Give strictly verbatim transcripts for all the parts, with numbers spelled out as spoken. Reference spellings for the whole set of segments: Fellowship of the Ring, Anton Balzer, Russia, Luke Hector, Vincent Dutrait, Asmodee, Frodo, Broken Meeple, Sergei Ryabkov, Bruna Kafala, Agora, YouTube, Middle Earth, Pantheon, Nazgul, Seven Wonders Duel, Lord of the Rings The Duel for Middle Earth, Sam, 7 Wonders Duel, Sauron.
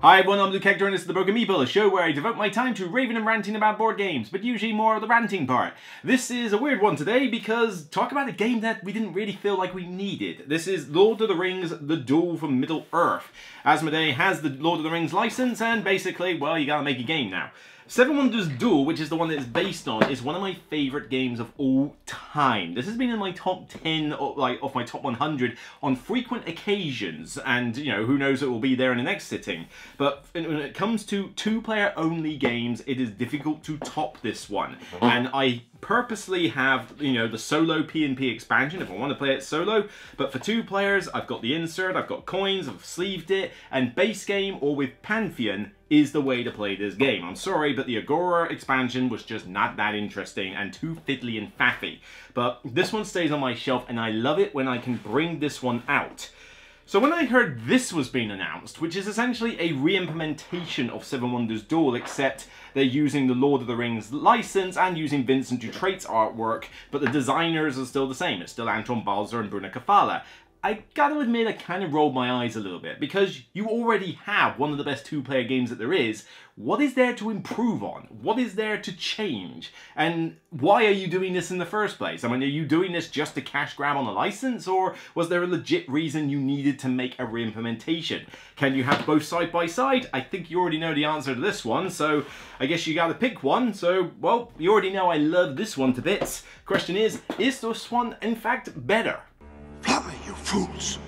Hi everyone, I'm Luke Hector and this is The Broken Meeple, a show where I devote my time to raving and ranting about board games, but usually more of the ranting part. This is a weird one today because talk about a game that we didn't really feel like we needed. This is Lord of the Rings The Duel for Middle Earth. Asmodee has the Lord of the Rings license and basically, well, you gotta make a game now. Seven Wonders Duel, which is the one that it's based on, is one of my favourite games of all time. This has been in my top ten, or like, off my top one hundred on frequent occasions, and, you know, who knows, it will be there in the next sitting. But when it comes to two-player only games, it is difficult to top this one. And I purposely have, you know, the solo P N P expansion if I want to play it solo, but for two players, I've got the insert, I've got coins, I've sleeved it, and base game, or with Pantheon, is the way to play this game. I'm sorry, but the Agora expansion was just not that interesting and too fiddly and faffy. But this one stays on my shelf, and I love it when I can bring this one out. So when I heard this was being announced, which is essentially a re-implementation of Seven Wonders Duel, except they're using the Lord of the Rings license and using Vincent Dutrait's artwork, but the designers are still the same. It's still Anton Balzer and Bruna Kafala. I gotta admit, I kind of rolled my eyes a little bit, because you already have one of the best two-player games that there is. What is there to improve on? What is there to change? And why are you doing this in the first place? I mean, are you doing this just to cash grab on a license, or was there a legit reason you needed to make a re-implementation? Can you have both side by side? I think you already know the answer to this one, so I guess you gotta pick one. So, well, you already know I love this one to bits. Question is, is this one, in fact, better? You fools.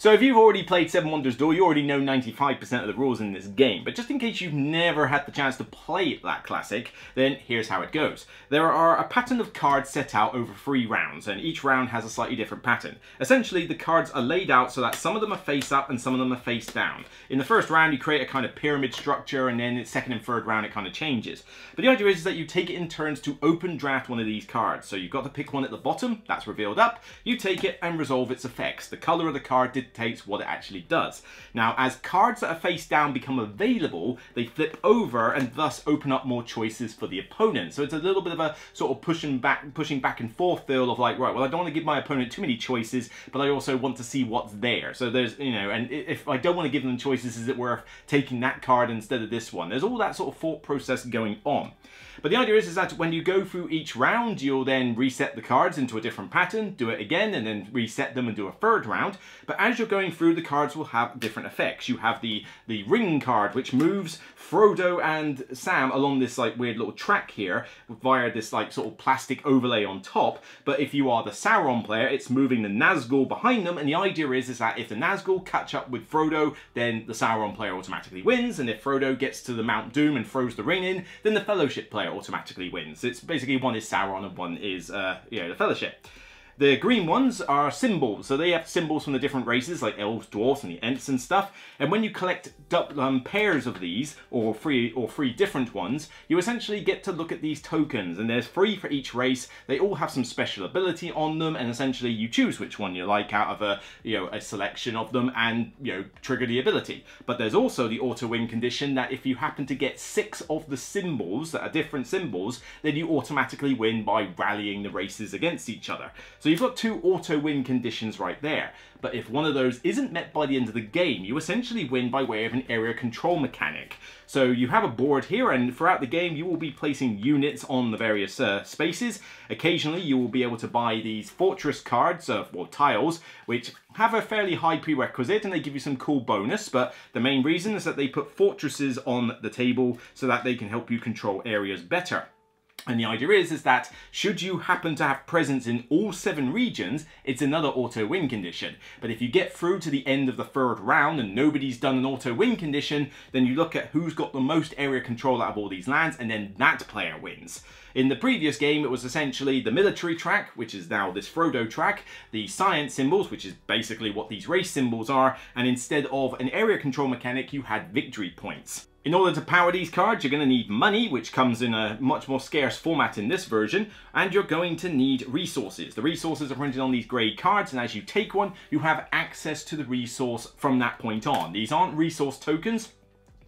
So if you've already played Seven Wonders Duel, you already know ninety-five percent of the rules in this game, but just in case you've never had the chance to play that classic, then here's how it goes. There are a pattern of cards set out over three rounds, and each round has a slightly different pattern. Essentially, the cards are laid out so that some of them are face up and some of them are face down. In the first round, you create a kind of pyramid structure, and then in the second and third round, it kind of changes. But the idea is that you take it in turns to open draft one of these cards. So you've got to pick one at the bottom, that's revealed up, you take it and resolve its effects. The color of the card did dictates what it actually does. Now, as cards that are face down become available, they flip over and thus open up more choices for the opponent. So it's a little bit of a sort of pushing back, pushing back and forth feel of like, right, well, I don't want to give my opponent too many choices, but I also want to see what's there. So there's, you know, and if I don't want to give them choices, is it worth taking that card instead of this one? There's all that sort of thought process going on. But the idea is, is that when you go through each round, you'll then reset the cards into a different pattern, do it again, and then reset them and do a third round. But as you're going through, the cards will have different effects. You have the, the ring card, which moves Frodo and Sam along this like weird little track here via this like sort of plastic overlay on top. But if you are the Sauron player, it's moving the Nazgul behind them. And the idea is, is that if the Nazgul catch up with Frodo, then the Sauron player automatically wins. And if Frodo gets to the Mount Doom and throws the ring in, then the Fellowship player automatically wins. It's basically one is Sauron and one is uh, you know, the Fellowship. The green ones are symbols, so they have symbols from the different races, like elves, dwarfs, and the Ents and stuff. And when you collect um, pairs of these, or three or three different ones, you essentially get to look at these tokens. And there's three for each race. They all have some special ability on them, and essentially you choose which one you like out of a you know a selection of them, and you know trigger the ability. But there's also the auto win condition that if you happen to get six of the symbols that are different symbols, then you automatically win by rallying the races against each other. So So you've got two auto-win conditions right there, but if one of those isn't met by the end of the game, you essentially win by way of an area control mechanic. So you have a board here, and throughout the game you will be placing units on the various uh, spaces. Occasionally you will be able to buy these fortress cards, uh, or tiles, which have a fairly high prerequisite and they give you some cool bonus, but the main reason is that they put fortresses on the table so that they can help you control areas better. And the idea is, is that should you happen to have presence in all seven regions, it's another auto-win condition. But if you get through to the end of the third round and nobody's done an auto-win condition, then you look at who's got the most area control out of all these lands, and then that player wins. In the previous game, it was essentially the military track, which is now this Frodo track, the science symbols, which is basically what these race symbols are, and instead of an area control mechanic, you had victory points. In order to power these cards, you're going to need money, which comes in a much more scarce format in this version, and you're going to need resources. The resources are printed on these grey cards, and as you take one, you have access to the resource from that point on. These aren't resource tokens.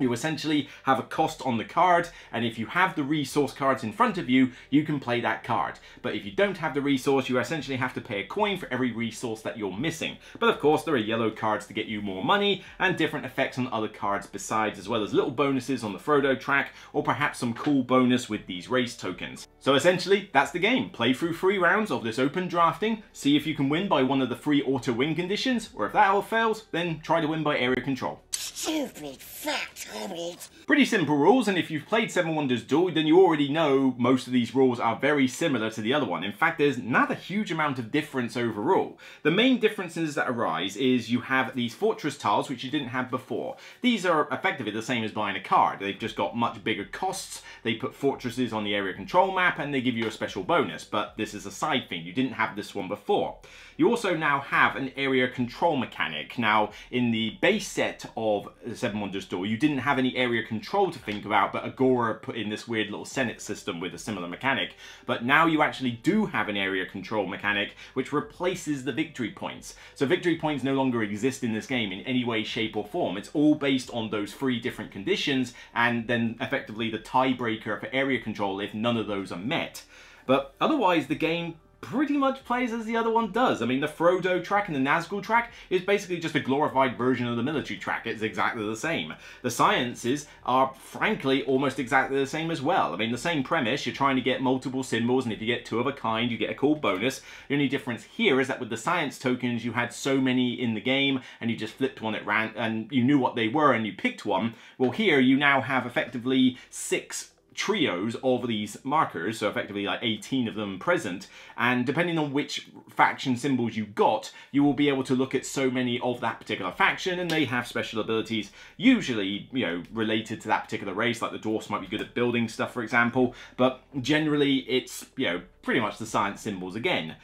You essentially have a cost on the card, and if you have the resource cards in front of you, you can play that card. But if you don't have the resource, you essentially have to pay a coin for every resource that you're missing. But of course, there are yellow cards to get you more money, and different effects on other cards besides, as well as little bonuses on the Frodo track, or perhaps some cool bonus with these race tokens. So essentially, that's the game. Play through three rounds of this open drafting, see if you can win by one of the three auto-win conditions, or if that all fails, then try to win by area control. Stupid fat hobbit. Pretty simple rules, and if you've played Seven Wonders Duel, then you already know most of these rules are very similar to the other one. In fact, there's not a huge amount of difference overall. The main differences that arise is you have these fortress tiles, which you didn't have before. These are effectively the same as buying a card. They've just got much bigger costs. They put fortresses on the area control map, and they give you a special bonus, but this is a side thing. You didn't have this one before. You also now have an area control mechanic. Now, in the base set of Seven Wonders Duel, you didn't have any area control to think about, but Agora put in this weird little Senate system with a similar mechanic. But now you actually do have an area control mechanic, which replaces the victory points. So victory points no longer exist in this game in any way, shape, or form. It's all based on those three different conditions, and then effectively the tiebreaker for area control if none of those are met. But otherwise, the game pretty much plays as the other one does. I mean, the Frodo track and the Nazgul track is basically just a glorified version of the military track. It's exactly the same. The sciences are, frankly, almost exactly the same as well. I mean, the same premise. You're trying to get multiple symbols, and if you get two of a kind, you get a cool bonus. The only difference here is that with the science tokens, you had so many in the game, and you just flipped one at random, and you knew what they were, and you picked one. Well, here, you now have effectively six trios of these markers, so effectively like eighteen of them present, and depending on which faction symbols you got, you will be able to look at so many of that particular faction, and they have special abilities, usually, you know, related to that particular race, like the dwarfs might be good at building stuff, for example, but generally it's, you know, pretty much the science symbols again.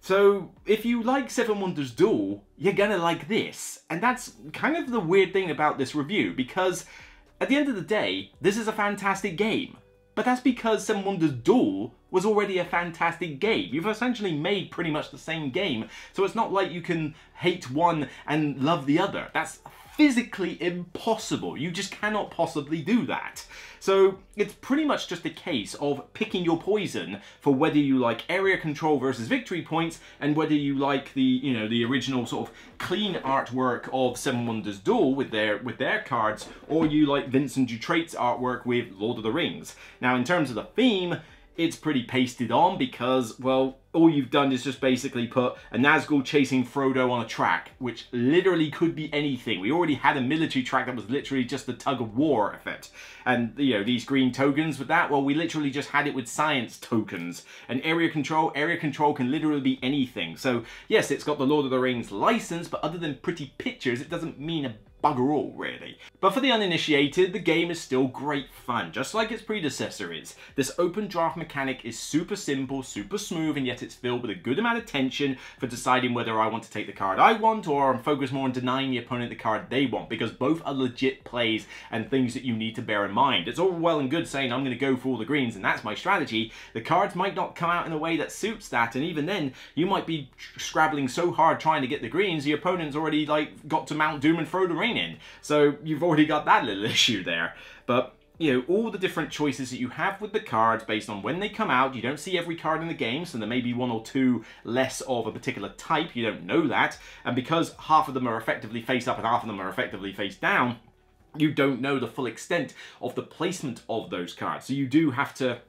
So, if you like Seven Wonders Duel, you're gonna like this, and that's kind of the weird thing about this review, because at the end of the day, this is a fantastic game. But that's because Seven Wonders Duel was already a fantastic game. You've essentially made pretty much the same game, so it's not like you can hate one and love the other. That's physically impossible. You just cannot possibly do that. So it's pretty much just a case of picking your poison for whether you like area control versus victory points, and whether you like the, you know, the original sort of clean artwork of Seven Wonders Duel with their with their cards, or you like Vincent Dutrait's artwork with Lord of the Rings. Now, in terms of the theme, it's pretty pasted on because, well, all you've done is just basically put a Nazgul chasing Frodo on a track, which literally could be anything. We already had a military track that was literally just the tug of war effect. And, you know, these green tokens with that, well, we literally just had it with science tokens. And area control, area control can literally be anything. So, yes, it's got the Lord of the Rings license, but other than pretty pictures, it doesn't mean a bugger all, really. But for the uninitiated, the game is still great fun, just like its predecessor is. This open draft mechanic is super simple, super smooth, and yet it's filled with a good amount of tension for deciding whether I want to take the card I want, or I'm focused more on denying the opponent the card they want, because both are legit plays and things that you need to bear in mind. It's all well and good saying I'm going to go for all the greens and that's my strategy. The cards might not come out in a way that suits that, and even then, you might be scrabbling so hard trying to get the greens, the opponent's already like got to Mount Doom and Frodo Ring in. So you've already got that little issue there. But you know, all the different choices that you have with the cards based on when they come out, you don't see every card in the game, so there may be one or two less of a particular type, you don't know that, and because half of them are effectively face up and half of them are effectively face down, you don't know the full extent of the placement of those cards. So you do have to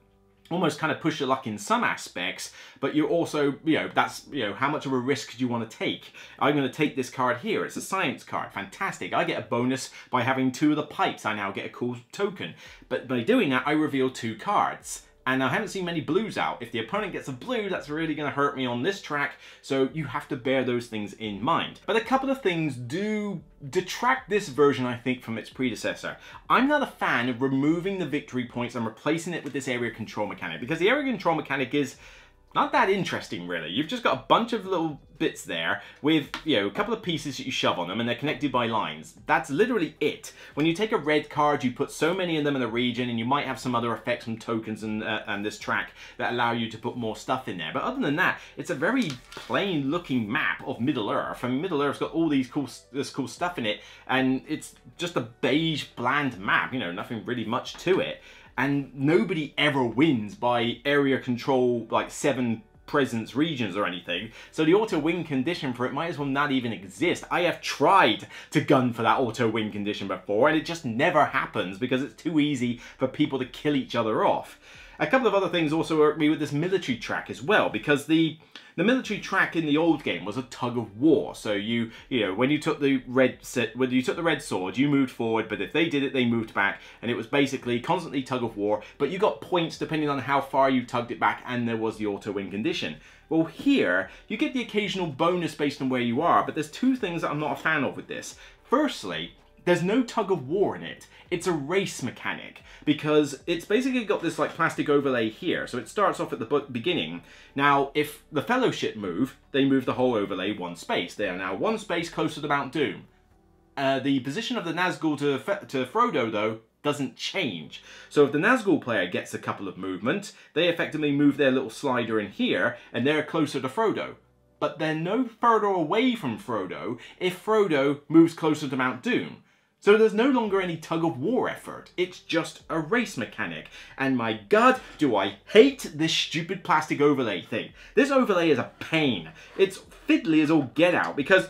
almost kind of push your luck in some aspects, but you're also, you know, that's, you know, how much of a risk do you want to take? I'm going to take this card here. It's a science card. Fantastic. I get a bonus by having two of the pipes. I now get a cool token. But by doing that, I reveal two cards. And I haven't seen many blues out. If the opponent gets a blue, that's really going to hurt me on this track, so you have to bear those things in mind. But a couple of things do detract this version, I think, from its predecessor. I'm not a fan of removing the victory points and replacing it with this area control mechanic, because the area control mechanic is not that interesting, really. You've just got a bunch of little bits there with, you know, a couple of pieces that you shove on them, and they're connected by lines. That's literally it. When you take a red card, you put so many of them in a region, and you might have some other effects from tokens and, uh, and this track that allow you to put more stuff in there. But other than that, it's a very plain-looking map of Middle Earth. I mean, Middle Earth's got all these cool, this cool stuff in it, and it's just a beige, bland map. You know, nothing really much to it. And nobody ever wins by area control, like seven presence regions or anything. So the auto-win condition for it might as well not even exist. I have tried to gun for that auto-win condition before, and it just never happens because it's too easy for people to kill each other off. A couple of other things also irked me with this military track as well, because the the military track in the old game was a tug of war. So you you know, when you took the red when you took the red sword, you moved forward, but if they did it, they moved back, and it was basically constantly tug of war. But you got points depending on how far you tugged it back, and there was the auto win condition. Well, here you get the occasional bonus based on where you are, but there's two things that I'm not a fan of with this. Firstly, there's no tug of war in it. It's a race mechanic, because it's basically got this like plastic overlay here. So it starts off at the beginning. Now, if the Fellowship move, they move the whole overlay one space. They are now one space closer to Mount Doom. Uh, the position of the Nazgul to, to Frodo, though, doesn't change. So if the Nazgul player gets a couple of movement, they effectively move their little slider in here, and they're closer to Frodo. But they're no further away from Frodo if Frodo moves closer to Mount Doom. So there's no longer any tug-of-war effort, it's just a race mechanic. And my god, do I hate this stupid plastic overlay thing. This overlay is a pain. It's fiddly as all get out, because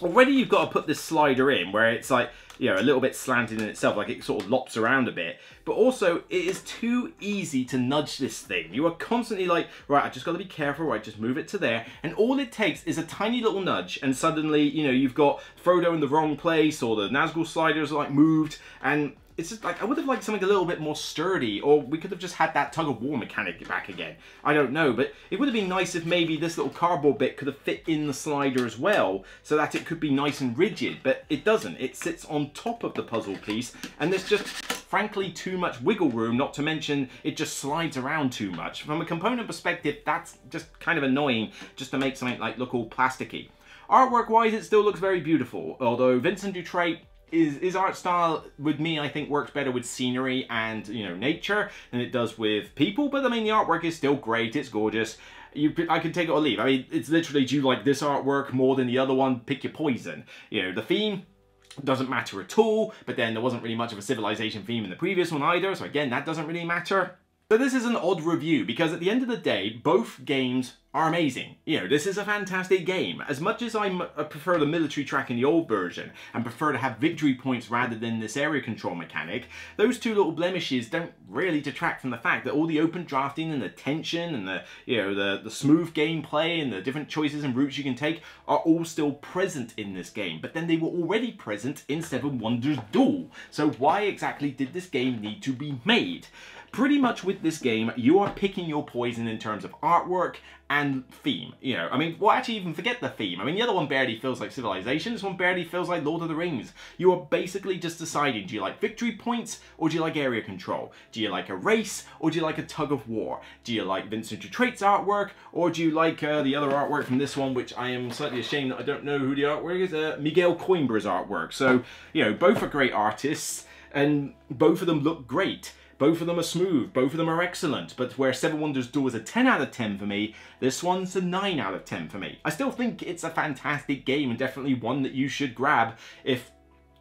already you've got to put this slider in where it's like, you know, a little bit slanted in itself, like it sort of lops around a bit. But also, it is too easy to nudge this thing. You are constantly like, right, I just got to be careful, right, just move it to there. And all it takes is a tiny little nudge, and suddenly, you know, you've got Frodo in the wrong place, or the Nazgul sliders, like, moved, and it's just like, I would have liked something a little bit more sturdy, or we could have just had that tug-of-war mechanic back again. I don't know, but it would have been nice if maybe this little cardboard bit could have fit in the slider as well, so that it could be nice and rigid, but it doesn't. It sits on top of the puzzle piece, and there's just, frankly, too much wiggle room, not to mention it just slides around too much. From a component perspective, that's just kind of annoying, just to make something like look all plasticky. Artwork-wise, it still looks very beautiful, although Vincent Dutrait, Is, is art style, with me, I think works better with scenery and, you know, nature than it does with people. But I mean, the artwork is still great. It's gorgeous. You, I can take it or leave. I mean, it's literally, do you like this artwork more than the other one? Pick your poison. You know, the theme doesn't matter at all. But then there wasn't really much of a civilization theme in the previous one either. So again, that doesn't really matter. So this is an odd review, because at the end of the day, both games are amazing. You know, this is a fantastic game. As much as I'm, I prefer the military track in the old version, and prefer to have victory points rather than this area control mechanic, those two little blemishes don't really detract from the fact that all the open drafting and the tension and the, you know, the, the smooth gameplay and the different choices and routes you can take are all still present in this game. But then they were already present in Seven Wonders Duel. So why exactly did this game need to be made? Pretty much with this game, you are picking your poison in terms of artwork and theme. You know, I mean, well, actually even forget the theme. I mean, the other one barely feels like Civilization. This one barely feels like Lord of the Rings. You are basically just deciding, do you like victory points, or do you like area control? Do you like a race, or do you like a tug of war? Do you like Vincent Dutrait's artwork, or do you like uh, the other artwork from this one, which I am slightly ashamed that I don't know who the artwork is, uh, Miguel Coimbra's artwork. So, you know, both are great artists, and both of them look great. Both of them are smooth, both of them are excellent, but where Seven Wonders Duel was a ten out of ten for me, this one's a nine out of ten for me. I still think it's a fantastic game, and definitely one that you should grab if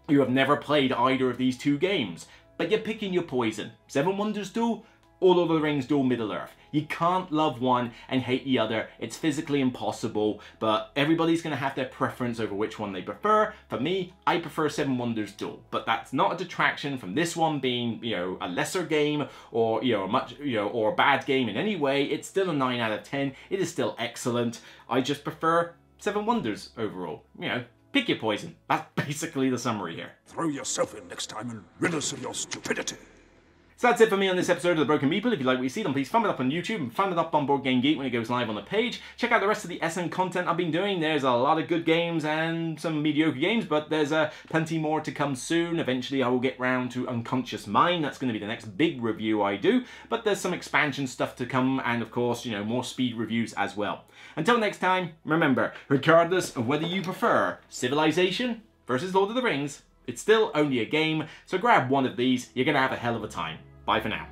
you have never played either of these two games. But you're picking your poison. Seven Wonders Duel or Lord of the Rings Duel Middle Earth. You can't love one and hate the other. It's physically impossible, but everybody's going to have their preference over which one they prefer. For me, I prefer Seven Wonders Duel, but that's not a detraction from this one being, you know, a lesser game, or, you know, a much, you know, or a bad game in any way. It's still a nine out of ten. It is still excellent. I just prefer Seven Wonders overall. You know, pick your poison. That's basically the summary here. Throw yourself in next time and rid us of your stupidity. So that's it for me on this episode of The Broken Meeple. If you like what you see, then please thumb it up on YouTube and thumb it up on Board Game Geek when it goes live on the page. Check out the rest of the S M content I've been doing. There's a lot of good games and some mediocre games, but there's uh, plenty more to come soon. Eventually I will get round to Unconscious Mind. That's going to be the next big review I do, but there's some expansion stuff to come and, of course, you know, more speed reviews as well. Until next time, remember, regardless of whether you prefer Civilization versus Lord of the Rings, it's still only a game, so grab one of these, you're going to have a hell of a time. Bye for now.